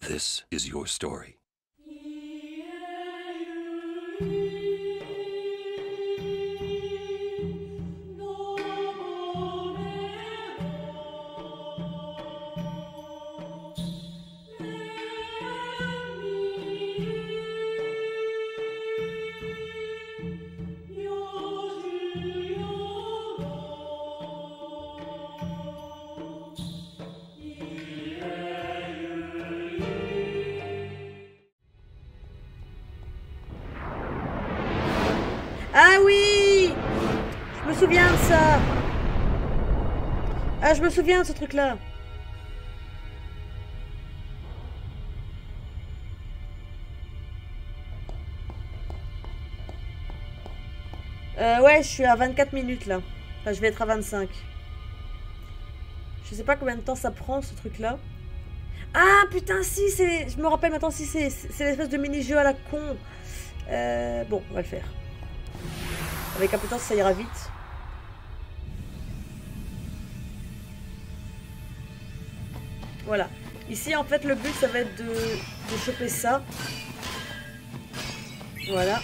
This is your story. Ah, je me souviens de ce truc-là. Ouais, je suis à 24 minutes, là. Enfin, je vais être à 25. Je sais pas combien de temps ça prend, ce truc-là. Ah, putain, si, c'est... Je me rappelle maintenant, si, c'est l'espèce de mini-jeu à la con. Bon, on va le faire. Avec un peu de temps, ça ira vite. Voilà. Ici, en fait, le but, ça va être de choper ça. Voilà.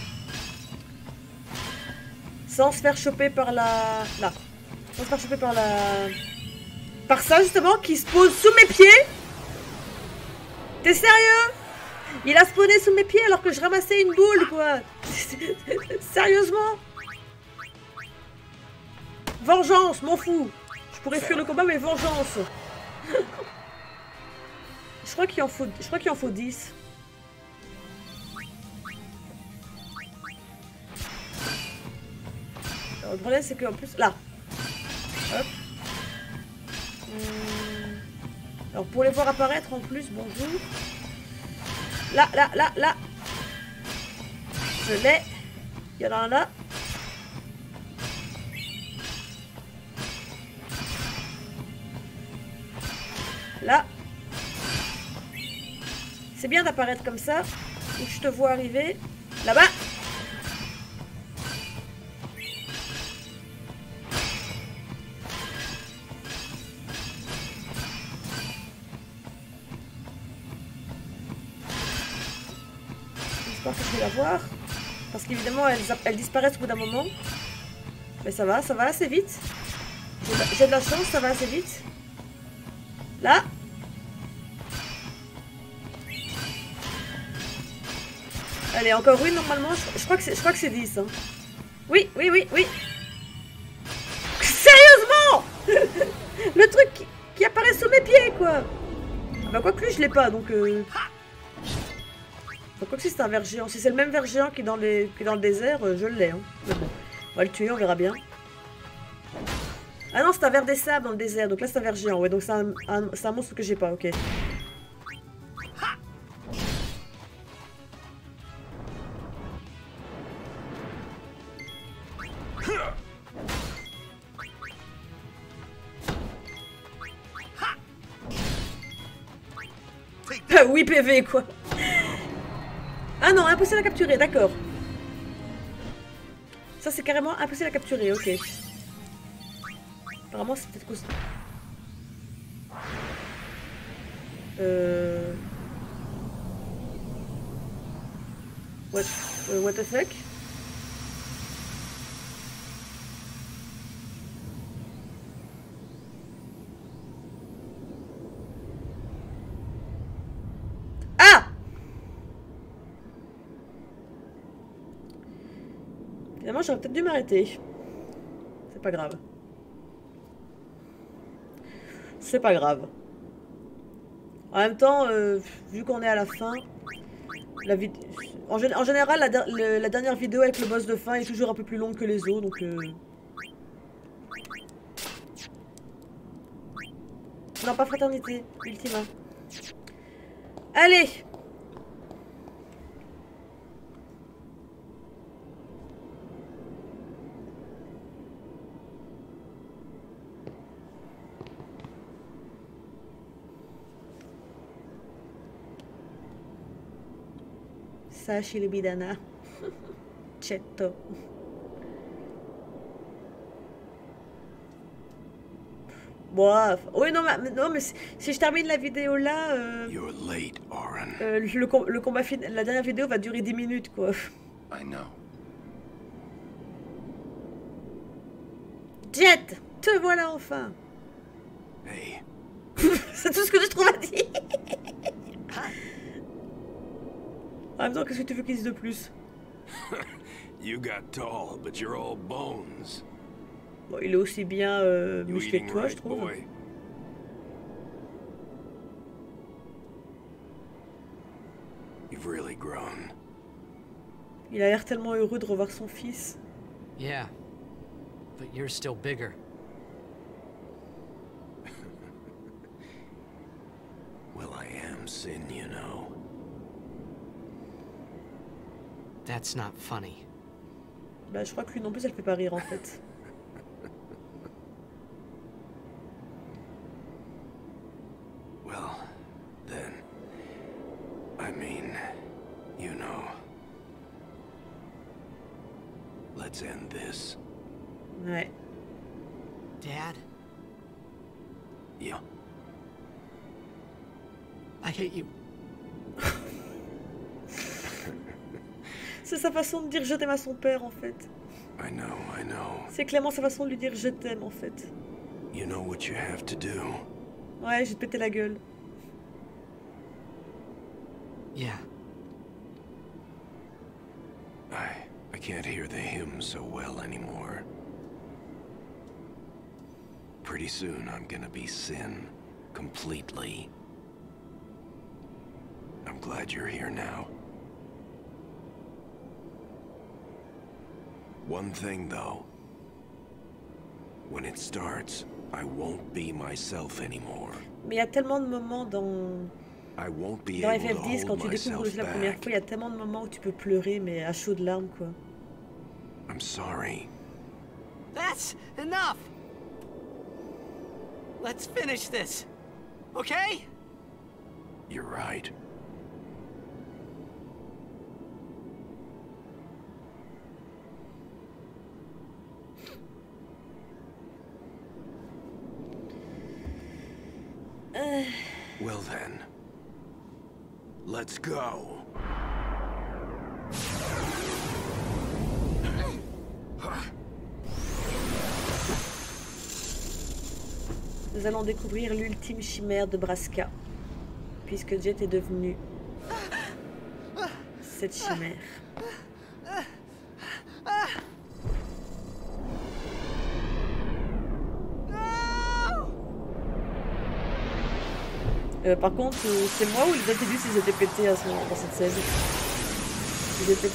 Sans se faire choper par la... Là. Sans se faire choper par la... Par ça, justement, qui se pose sous mes pieds. T'es sérieux? Il a spawné sous mes pieds alors que je ramassais une boule, quoi. Sérieusement? Vengeance, m'en fous. Je pourrais fuir le combat, mais vengeance. Je crois qu'il en faut 10. Alors, le problème c'est qu'en plus... Là. Hop. Alors pour les voir apparaître en plus, bonjour. Là, là, là, là. Je l'ai. Il y en a un là. Là. C'est bien d'apparaître comme ça. Donc je te vois arriver. Là-bas. J'espère que je vais la voir. Parce qu'évidemment, elles disparaissent au bout d'un moment. Mais ça va assez vite. J'ai de la chance, ça va assez vite. Là. Allez, encore une normalement, je crois que c'est 10. Hein. Oui, oui, oui, oui. Sérieusement. Le truc qui apparaît sous mes pieds, quoi. Ah bah quoi que lui, je l'ai pas, donc... Enfin, quoi que si c'est un ver géant. Si c'est le même ver géant qui est dans, le désert, je l'ai. Hein. Mais bon, on va le tuer, on verra bien. Ah non, c'est un ver des sables dans le désert, donc là c'est un ver géant. Ouais, donc c'est un monstre que j'ai pas, ok. Oui, PV, quoi. Ah non, impossible à capturer, d'accord. Ça, c'est carrément impossible à capturer, ok. Apparemment, c'est peut-être costaud. What the fuck? J'aurais peut-être dû m'arrêter. C'est pas grave. C'est pas grave. En même temps, vu qu'on est à la fin, en général, la dernière vidéo avec le boss de fin est toujours un peu plus longue que les autres, donc... Non, pas fraternité, Ultima. Allez! Sashi le bidana. Cetto. Bof. Oui, non, mais si je termine la vidéo là, le combat final, la dernière vidéo va durer 10 minutes, quoi. I know. Jet, te voilà enfin. Hey. C'est tout ce que je trouve à dire. En même temps, qu'est-ce que tu veux qu'ils disent de plus? You got tall, but you're all bones. Bon, il est aussi bien musclé que toi, je trouve. Boy. You've really grown. Il a l'air tellement heureux de revoir son fils. Yeah, but you're still bigger. Well, I am Sin, you know. That's not funny. Bah, je crois que lui non plus, elle fait pas rire en fait. Well, then, I mean, you know. Let's end this. Ouais. Dad? Yeah. I hate you. C'est sa façon de dire je t'aime à son père en fait. I know. C'est clairement sa façon de lui dire je t'aime en fait. You know what you have to do. Ouais, je vais te péter la gueule. Yeah. I can't hear the hymn so well anymore. Pretty soon I'm gonna be Sin completely. I'm glad you're here now. One thing though, when it starts, I won't be myself anymore. Mais il y a tellement de moments dans FF10 quand tu découvres le jeu la première fois, il y a tellement de moments où tu peux pleurer mais à chaudes larmes quoi. I'm sorry. That's enough. Let's finish this, okay? You're right. Well then, let's go. Nous allons découvrir l'ultime chimère de Braska, puisque Jet est devenu cette chimère. Par contre, c'est moi ou les Tidus, ils étaient pétés à ce moment dans cette scène. Ils étaient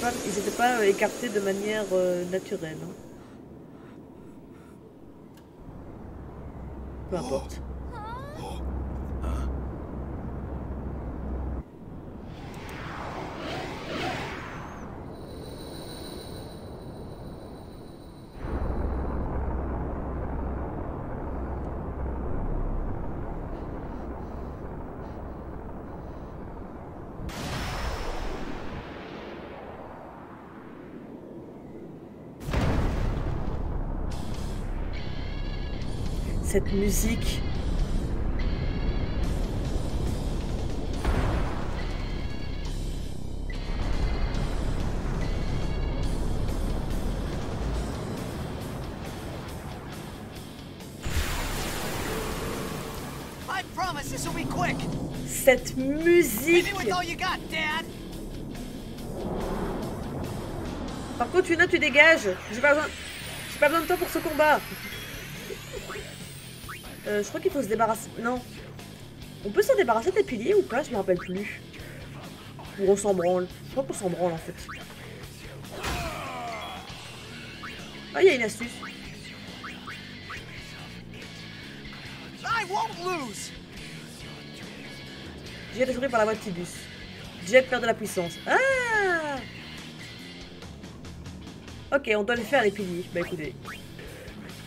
pas écartés de manière naturelle. Hein. Peu importe. Cette musique. I promise this will be quick. Cette musique. Par contre, Yuna, tu dégages. J'ai pas besoin de toi pour ce combat. Je crois qu'il faut se débarrasser... Non. On peut s'en débarrasser des piliers ou pas? Je me rappelle plus. Ou on s'en branle. Je crois qu'on s'en branle en fait. Ah, il y a une astuce. J'ai été détruit par la voix de Tidus. Jet perd de la puissance. Ah! Ok, on doit les faire les piliers. Bah écoutez...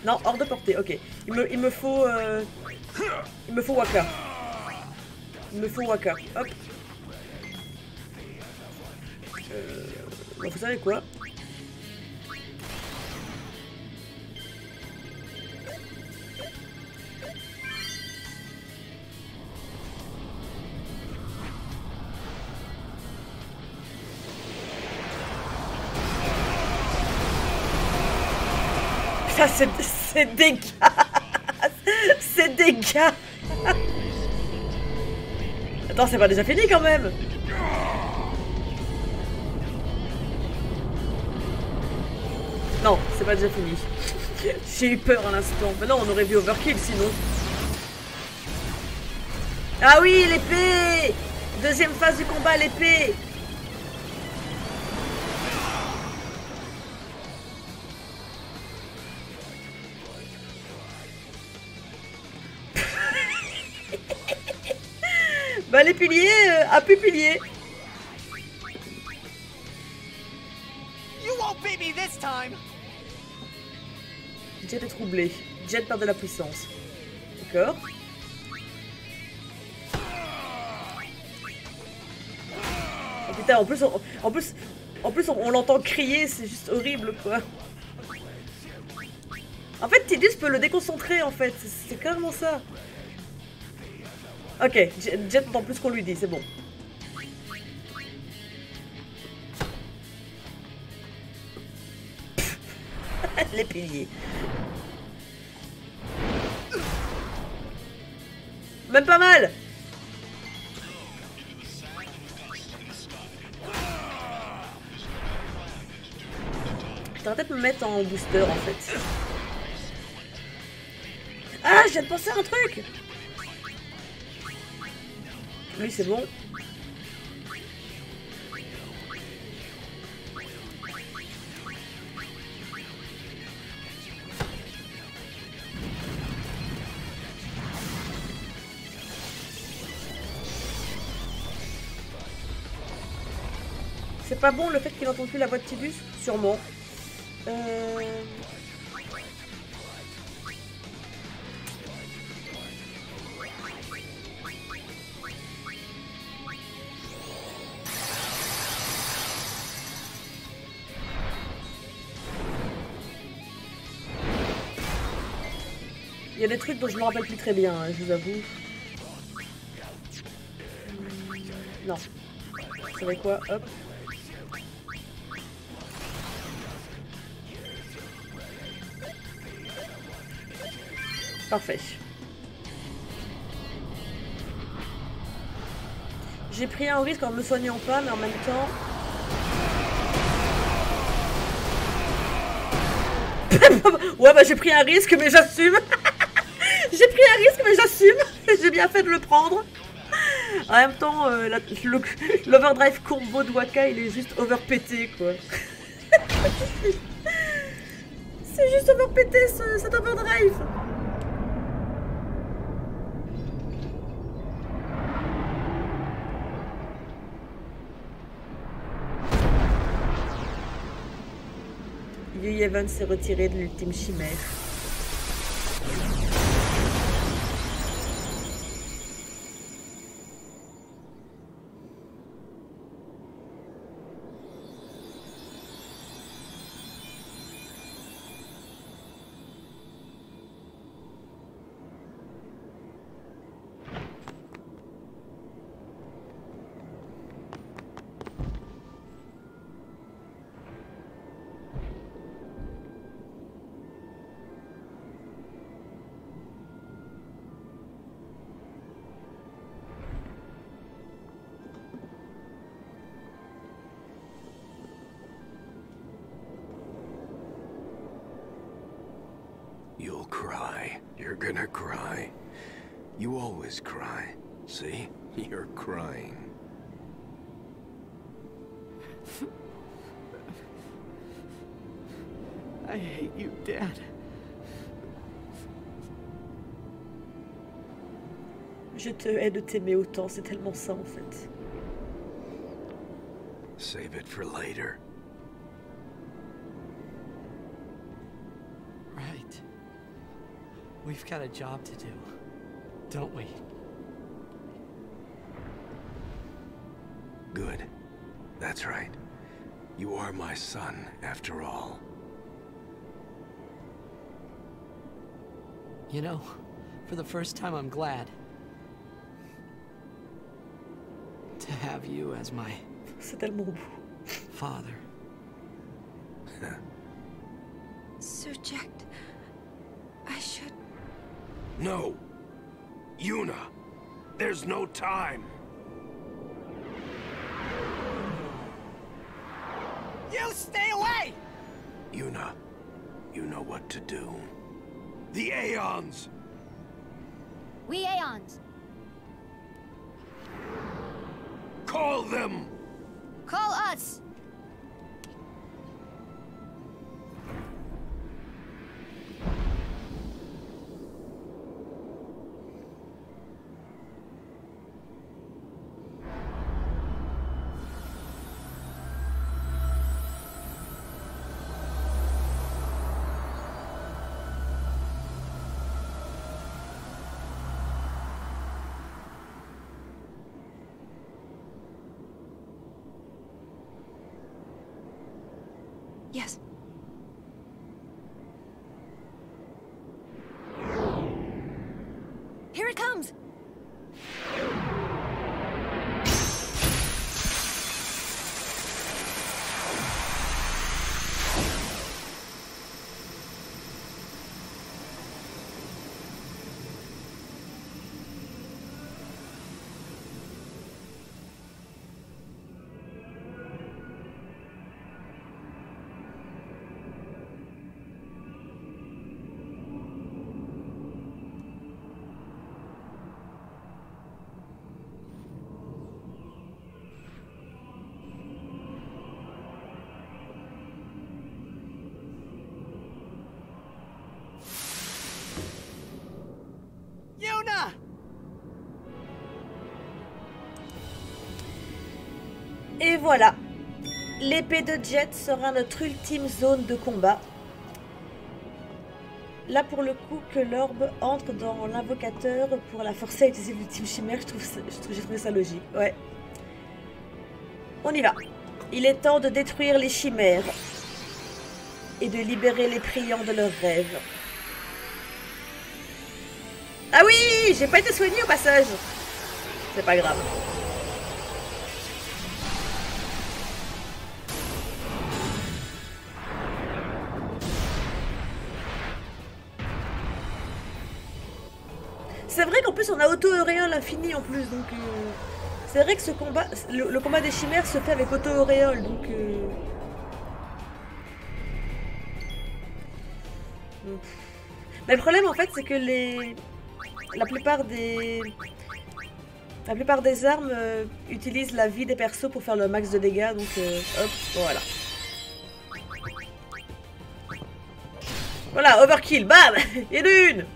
Non, hors de portée, ok. Il me faut Wakka. Il me faut Wakka. Hop. Bah vous savez quoi? ça c'est dégueulasse. C'est dégueulasse. Attends, c'est pas déjà fini quand même. Non, c'est pas déjà fini. J'ai eu peur à l'instant. Mais non, on aurait vu Overkill sinon. Ah oui, l'épée. Deuxième phase du combat, l'épée. Bah les piliers, à plus piliers. Jet est troublé. Jet perd de la puissance. D'accord. Oh putain, en plus on l'entend crier, c'est juste horrible quoi. En fait, Tidus peut le déconcentrer en fait, c'est carrément ça. Ok, Jet entend plus qu'on lui dit, c'est bon. Les piliers. Même pas mal. J'aurais peut-être me mettre en booster en fait. Ah, je viens de penser à un truc. Lui c'est bon. C'est pas bon le fait qu'il n'entende plus la voix de Tidus, sûrement. Il y a des trucs dont je me rappelle plus très bien, hein, je vous avoue. Non. Vous savez quoi? Hop. Parfait. J'ai pris un risque en me soignant pas, mais en même temps... Ouais bah j'ai pris un risque mais j'assume. J'ai pris un risque mais j'assume. J'ai bien fait de le prendre. En même temps, l'overdrive combo de Wakka, il est juste overpété quoi. C'est juste overpété cet overdrive. Yu Yevon s'est retiré de l'ultime chimère. Cry. See? You're crying. I hate you, Dad. Je te hais de t'aimer autant, c'est tellement ça en fait. Save it for later. Right. We've got a job to do. Don't we? Good. That's right. You are my son, after all. You know, for the first time I'm glad to have you as my father. Subject. No. Yuna, there's no time. You stay away! Yuna, you know what to do. The Aeons! We Aeons. Call them! Call us! Yes. Here it comes! Et voilà, l'épée de jet sera notre ultime zone de combat. Là pour le coup que l'orbe entre dans l'invocateur pour la forcer à utiliser l'ultime chimère, j'ai trouvé ça logique, ouais. On y va. Il est temps de détruire les chimères et de libérer les priants de leurs rêves. Ah oui, j'ai pas été soignée au passage. C'est pas grave. C'est vrai qu'en plus on a auto-auréole infini en plus, donc c'est vrai que ce combat, le combat des chimères se fait avec auto-auréole, donc Mais le problème en fait c'est que la plupart des armes utilisent la vie des persos pour faire le max de dégâts, donc hop, voilà. Voilà, overkill, bam, et d'une.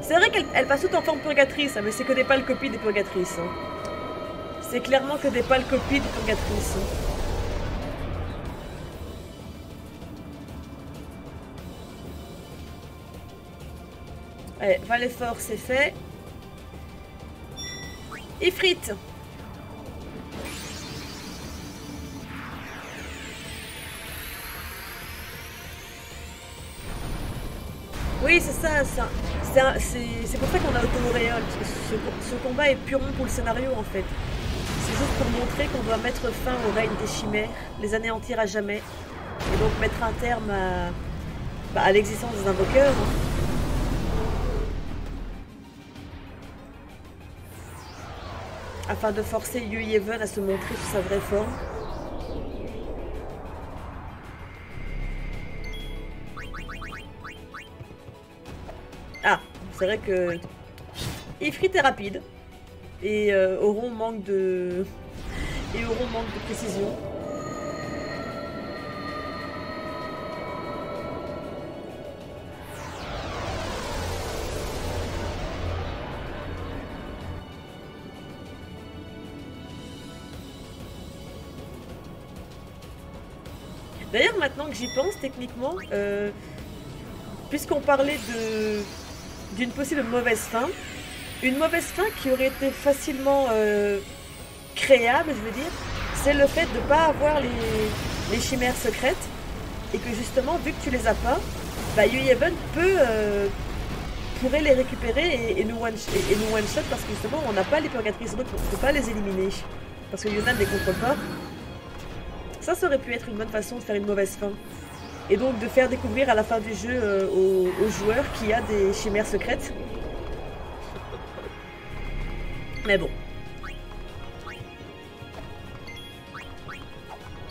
C'est vrai qu'elle passe tout en forme purgatrice, hein, mais c'est que des pâles copies des purgatrices. Hein. C'est clairement que des pâles copies des purgatrices. Hein. Allez, valet fort, c'est fait. Ifrit. Oui, c'est ça, ça. C'est pour ça qu'on a auto-auréole, ce combat est purement pour le scénario en fait. C'est juste pour montrer qu'on doit mettre fin au règne des chimères, les anéantir à jamais, et donc mettre un terme à, bah, à l'existence des invoqueurs. Hein. Afin de forcer Yu Yevon à se montrer sous sa vraie forme. C'est vrai que Ifrit est rapide et Auron manque de précision. D'ailleurs, maintenant que j'y pense, techniquement, puisqu'on parlait de d'une possible mauvaise fin. Une mauvaise fin qui aurait été facilement créable, je veux dire, c'est le fait de ne pas avoir les chimères secrètes et que justement, vu que tu les as pas, bah, Yu Yevon pourrait les récupérer et nous one-shot parce que justement, on n'a pas les purgatrices, donc on ne peut pas les éliminer parce que Yuna ne les contrôle pas. Ça aurait pu être une bonne façon de faire une mauvaise fin. et donc de faire découvrir à la fin du jeu aux joueurs qu'il y a des chimères secrètes. Mais bon.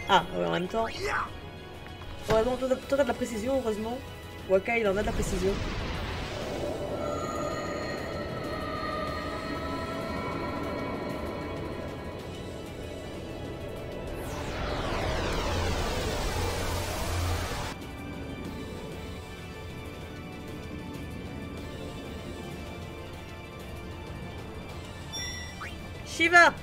Ah, ouais, en même temps... Ouais, bon, toi t'as de la précision, heureusement. Wakka, il en a de la précision. Shiva!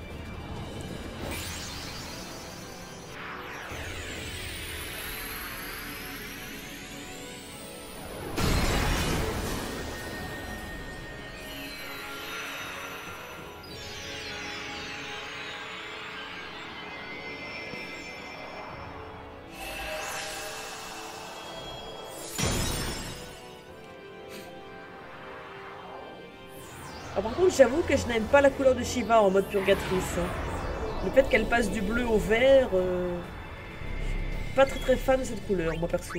Par contre, j'avoue que je n'aime pas la couleur de Shiva en mode purgatrice. Le fait qu'elle passe du bleu au vert, je suis pas très fan de cette couleur, moi perso.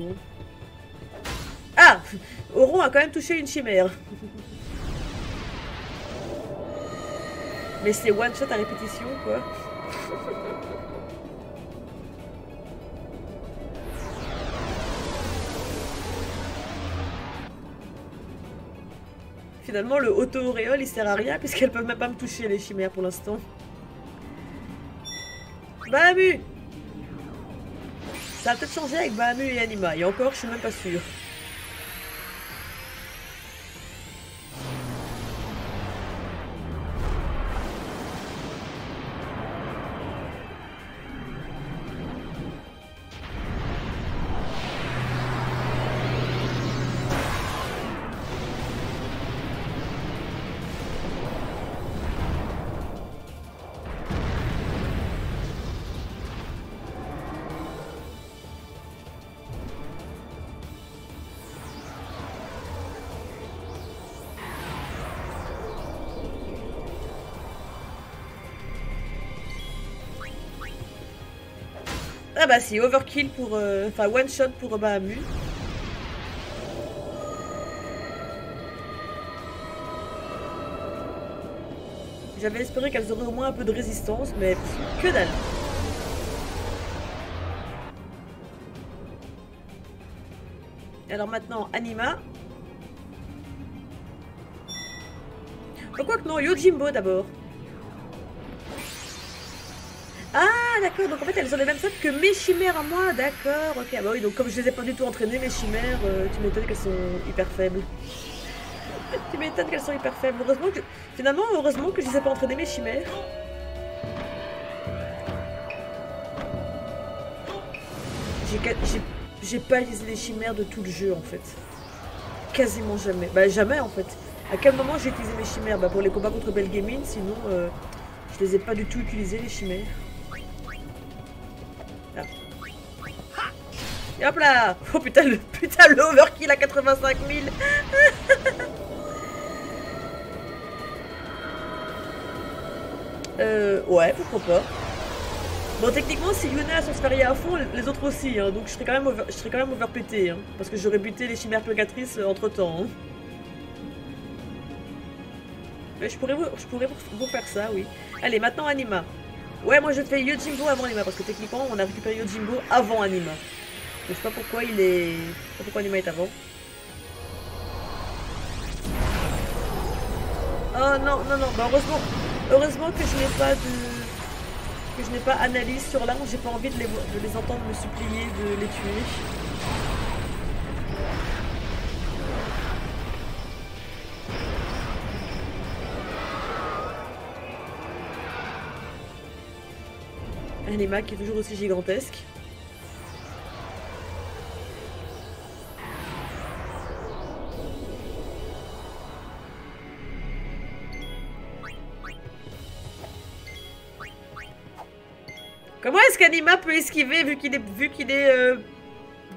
Ah, Auron a quand même touché une chimère. Mais c'est one shot à répétition, quoi. Finalement, le auto-auréole, il sert à rien puisqu'elles peuvent même pas me toucher, les chimères, pour l'instant. Bahamut! Ça a peut-être changé avec Bahamut et Anima. Et encore, je suis même pas sûre. Ah bah c'est overkill pour... Enfin one shot pour Bahamut. J'avais espéré qu'elles auraient au moins un peu de résistance, mais que dalle. Alors maintenant Anima. Quoi que non, Yojimbo d'abord. Ah d'accord, donc en fait elles ont les mêmes stats que mes chimères à moi, d'accord, ok. Ah bah oui, donc comme je les ai pas du tout entraînées mes chimères, tu m'étonnes qu'elles sont hyper faibles. Tu m'étonnes qu'elles sont hyper faibles, heureusement que... Finalement, heureusement que je les ai pas entraînées mes chimères. J'ai pas utilisé les chimères de tout le jeu en fait. Quasiment jamais, bah jamais en fait. À quel moment j'ai utilisé mes chimères? Bah pour les combats contre Belgaming, sinon je les ai pas du tout utilisées les chimères. Et hop là! Oh putain, le overkill à 85 000! Ouais, pourquoi pas. Bon, techniquement, si Yuna a son Spira à fond, les autres aussi, hein, donc je serais quand même overpété, hein, parce que j'aurais buté les chimères purgatrices entre temps. Hein. Mais je pourrais vous faire ça, oui. Allez, maintenant Anima. Ouais, moi je fais Yojimbo avant Anima, parce que techniquement, on a récupéré Yojimbo avant Anima. Je sais pas pourquoi il est... Je sais pas pourquoi Anima est avant. Oh non, non, non, bah heureusement. Heureusement que je n'ai pas de... Que je n'ai pas analyse sur l'arme, j'ai pas envie de les entendre me supplier de les tuer. Anima qui est toujours aussi gigantesque. Comment est-ce qu'Anima peut esquiver vu qu'il est,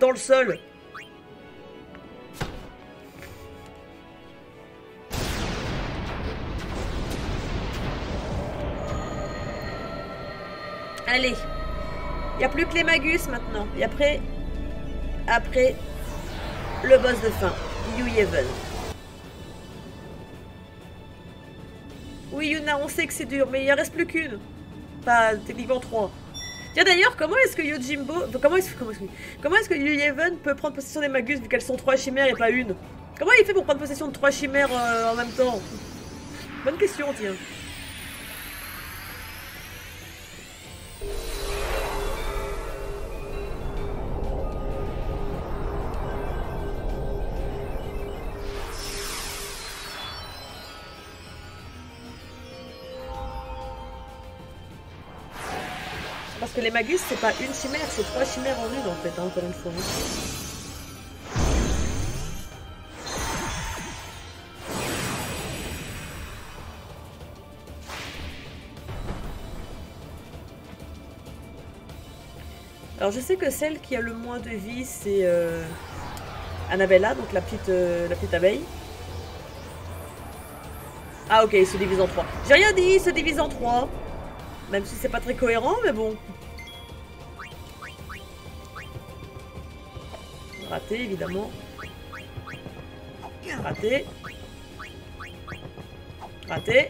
dans le sol? Allez. Il n'y a plus que les Magus maintenant. Et après, après le boss de fin, Yu Yevon. Oui, Yuna, on sait que c'est dur, mais il en reste plus qu'une. Pas techniquement 3. Tiens d'ailleurs, comment est-ce que Yojimbo... Comment est-ce que Yu Yevon peut prendre possession des Magus vu qu'elles sont 3 chimères et pas une? Comment il fait pour prendre possession de 3 chimères en même temps? Bonne question, tiens. Parce que les Magus, c'est pas une chimère, c'est 3 chimères en une en fait, hein, encore une fois. Alors je sais que celle qui a le moins de vie, c'est Annabella, donc la petite abeille. Ah ok, il se divise en 3. J'ai rien dit, il se divise en 3. Même si c'est pas très cohérent, mais bon. Raté, évidemment. Raté. Raté.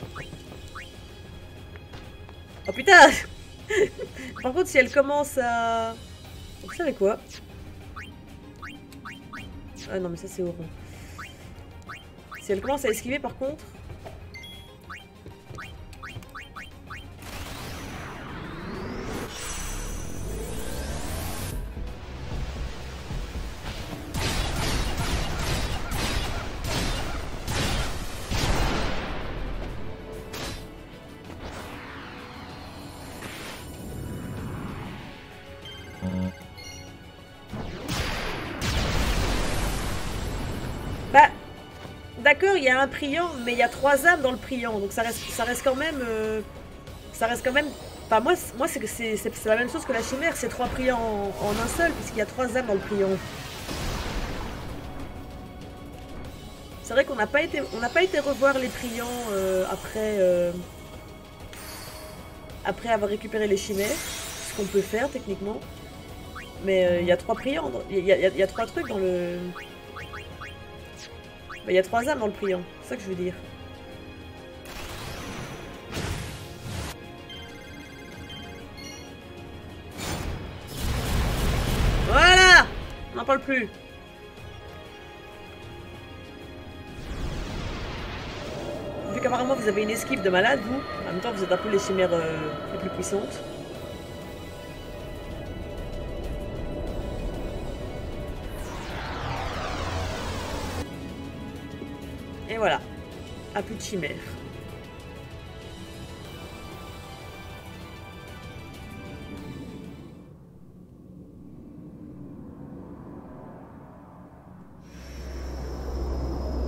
Oh putain. Par contre, si elle commence à... Vous savez quoi? Ah non, mais ça c'est Auron. Si elle commence à esquiver, par contre... D'accord, il y a un priant, mais il y a 3 âmes dans le priant, donc ça reste quand même... Enfin, moi c'est la même chose que la chimère, c'est 3 priants en un seul, puisqu'il y a 3 âmes dans le priant. C'est vrai qu'on n'a pas été revoir les priants après avoir récupéré les chimères, ce qu'on peut faire techniquement. Mais il y a 3 priants, il y a 3 trucs dans le... Il y a 3 âmes dans le priant, c'est ça que je veux dire. Voilà! On n'en parle plus. Vu qu'apparemment vous avez une esquive de malade, vous. En même temps, vous êtes un peu les chimères les plus puissantes. Voilà, à plus de chimère.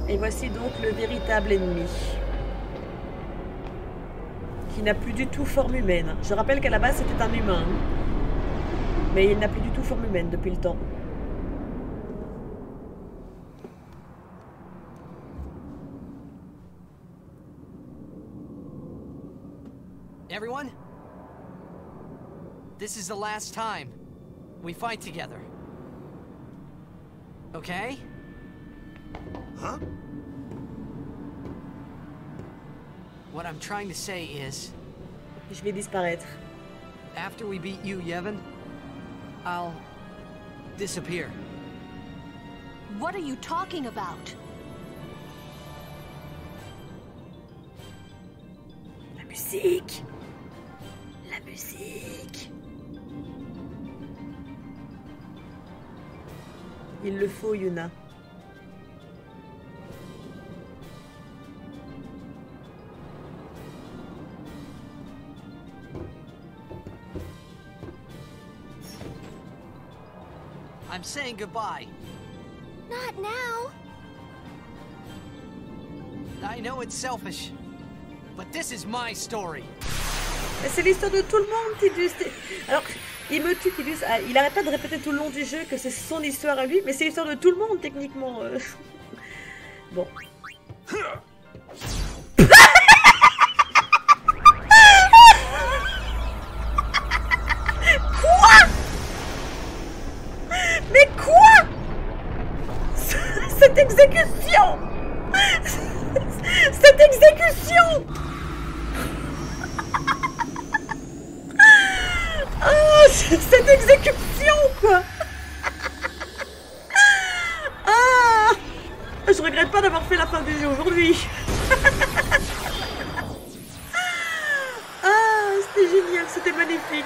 Et voici donc le véritable ennemi. Qui n'a plus du tout forme humaine. Je rappelle qu'à la base c'était un humain. Mais il n'a plus du tout forme humaine depuis le temps. Everyone, this is the last time we fight together. Okay? Huh? What I'm trying to say is... Je vais disparaître. After we beat you, Yevon, I'll disappear. What are you talking about? La musique! Musique. Il le faut, Yuna. I'm saying goodbye. Not now. I know it's selfish, but this is my story. C'est l'histoire de tout le monde, Tidus. Alors, il me tue, Tidus. Il arrête pas de répéter tout le long du jeu que c'est son histoire à lui, mais c'est l'histoire de tout le monde, techniquement. Bon. Quoi? Mais quoi? cette exécution, quoi. Ah, je regrette pas d'avoir fait la fin du jeu aujourd'hui. Ah, c'était génial, c'était magnifique.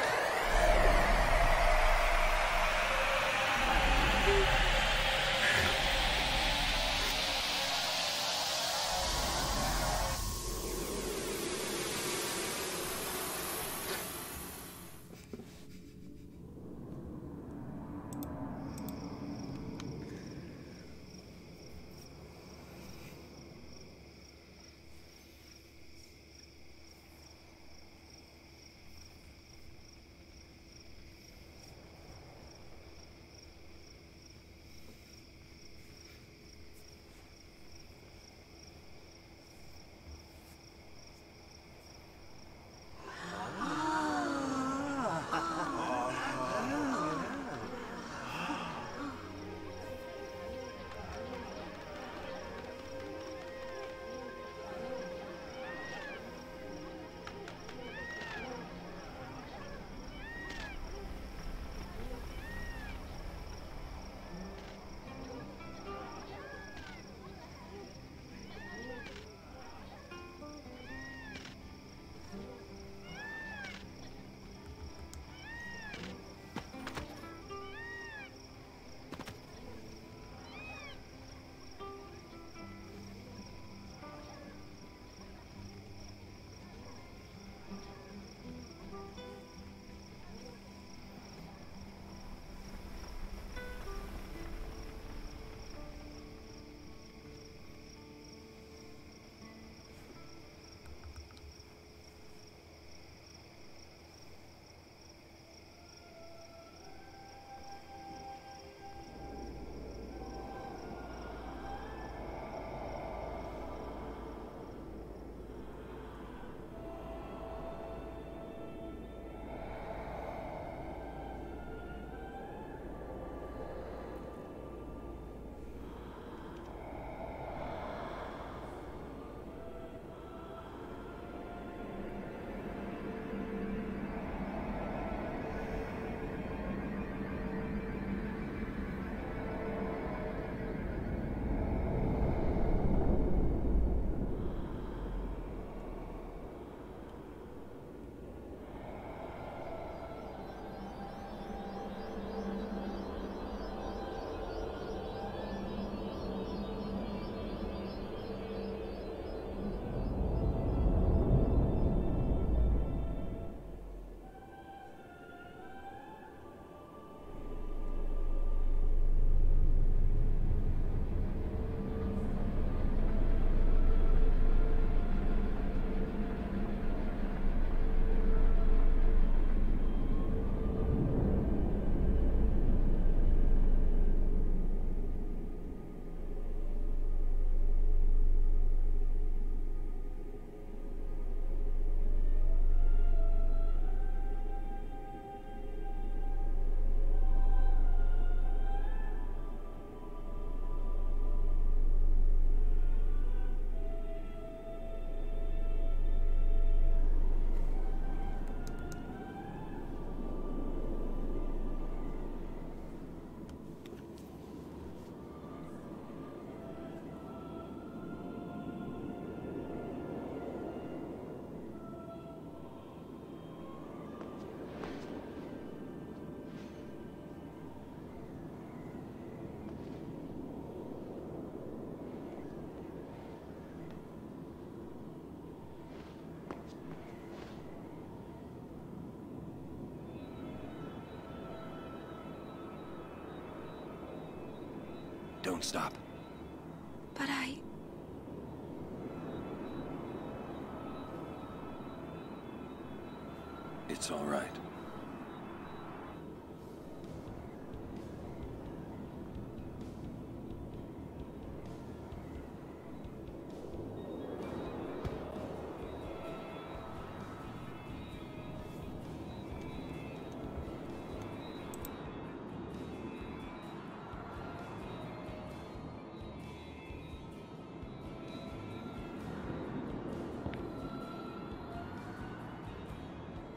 Don't stop. But I... It's all right.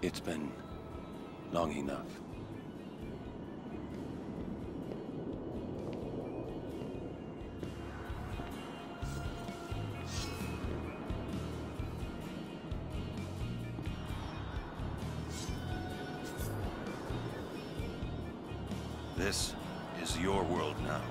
It's been long enough. This is your world now.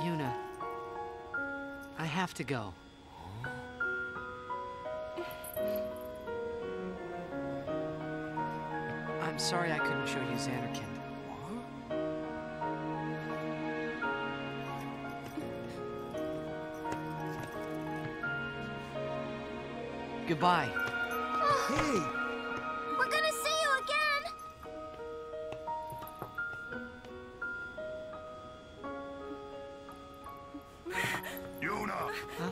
Yuna, I have to go. I'm sorry I couldn't show you Zanarkand. Goodbye. Hey! We're gonna see you again! Yuna! Huh?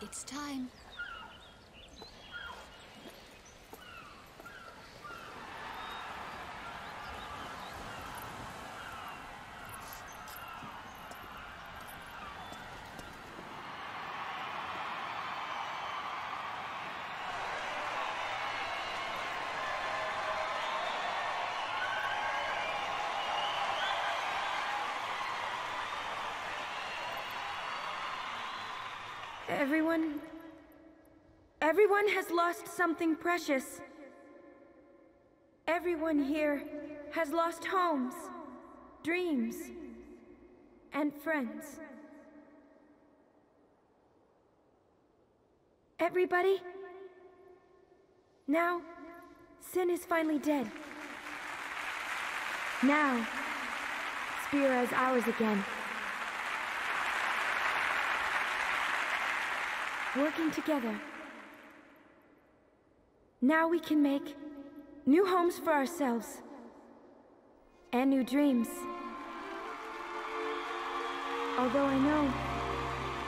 It's time. Everyone has lost something precious. Everyone here has lost homes, dreams, and friends. Everybody? Now, Sin is finally dead. Now, Spira is ours again. Working together. Now we can make new homes for ourselves. And new dreams. Although I know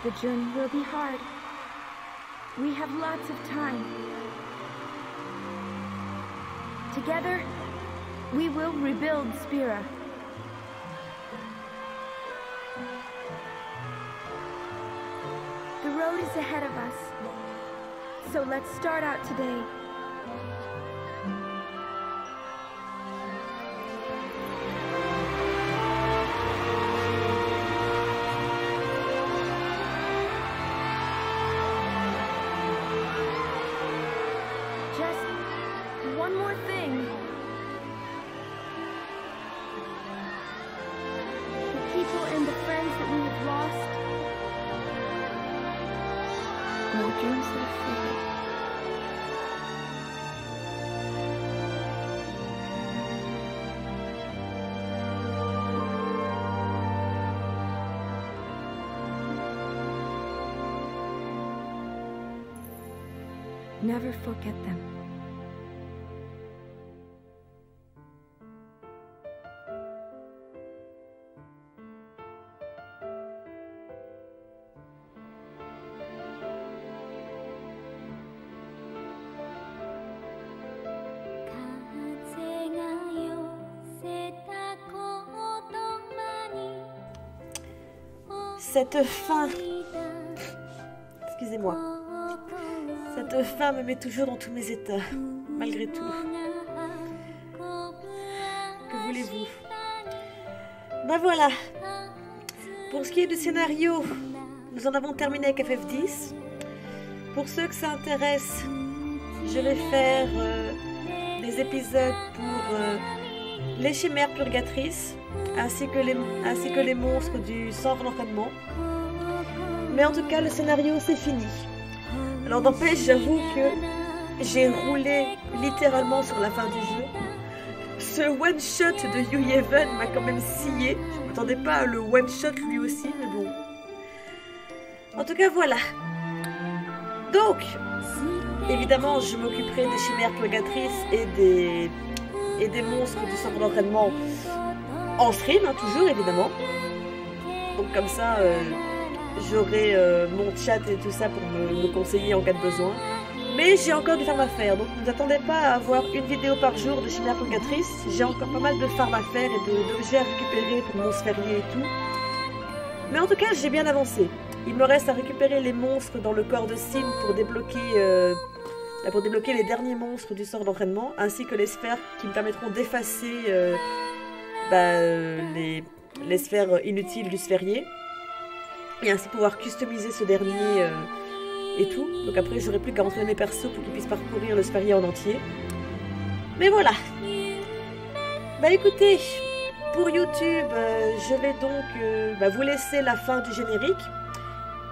the journey will be hard. We have lots of time. Together, we will rebuild Spira. The road is ahead of us, so let's start out today. Just one more thing. The people and the friends that we have lost. No dreams left free. Never forget them. Cette fin, excusez-moi, cette fin me met toujours dans tous mes états, malgré tout. Que voulez-vous? Ben voilà, pour ce qui est du scénario, nous en avons terminé avec FF10. Pour ceux que ça intéresse, je vais faire des épisodes pour les chimères purgatrices. Ainsi que les monstres du sang l'entraînement. Mais en tout cas, le scénario, c'est fini. Alors n'empêche, j'avoue que j'ai roulé littéralement sur la fin du jeu. Ce one-shot de Yu Yevon m'a quand même scié. Je ne m'attendais pas à le one-shot lui aussi, mais bon. En tout cas, voilà. Donc, évidemment, je m'occuperai des chimères purgatrices et des monstres du sang l'entraînement. En stream, hein, toujours évidemment. Donc comme ça, j'aurai mon chat et tout ça pour me conseiller en cas de besoin. Mais j'ai encore du farm à faire, donc ne vous attendez pas à avoir une vidéo par jour de chimère purgatrice. J'ai encore pas mal de farm à faire et d'objets à récupérer pour monstres fermiers et tout. Mais en tout cas, j'ai bien avancé. Il me reste à récupérer les monstres dans le corps de Sin pour débloquer les derniers monstres du sort d'entraînement, ainsi que les sphères qui me permettront d'effacer... les sphères inutiles du sphérié et ainsi pouvoir customiser ce dernier et tout. Donc après j'aurai plus qu'à entraîner mes persos pour qu'ils puissent parcourir le sphérié en entier. Mais voilà. Bah écoutez, pour YouTube je vais donc vous laisser la fin du générique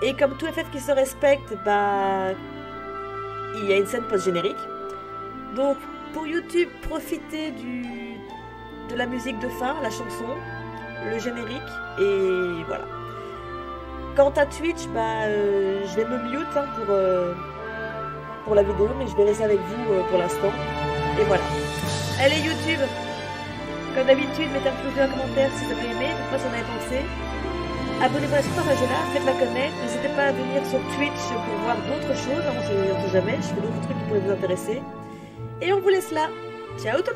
et comme tout FF qui se respecte, bah il y a une scène post-générique. Donc pour YouTube, profitez de la musique de fin, la chanson, le générique, et voilà. Quant à Twitch, bah, je vais me mute hein, pour la vidéo, mais je vais laisser avec vous pour l'instant. Et voilà. Allez YouTube, comme d'habitude, mettez un pouce bleu, un commentaire si vous avez aimé, dites-moi ce que vous en avez pensé. Abonnez-vous à ce page-là, faites-la connaître, n'hésitez pas à venir sur Twitch pour voir d'autres choses, hein, on ne sait jamais, je fais d'autres trucs qui pourraient vous intéresser. Et on vous laisse là. Ciao tout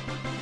le monde!